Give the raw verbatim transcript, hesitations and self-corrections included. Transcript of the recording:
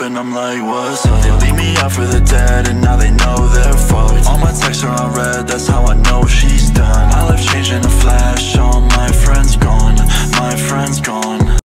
up and I'm like, what's up? They leave me out for the dead and now they know their faults. All my texts are on red, that's how I know she's done. My life changed in a flash, all my friends gone. My friends gone.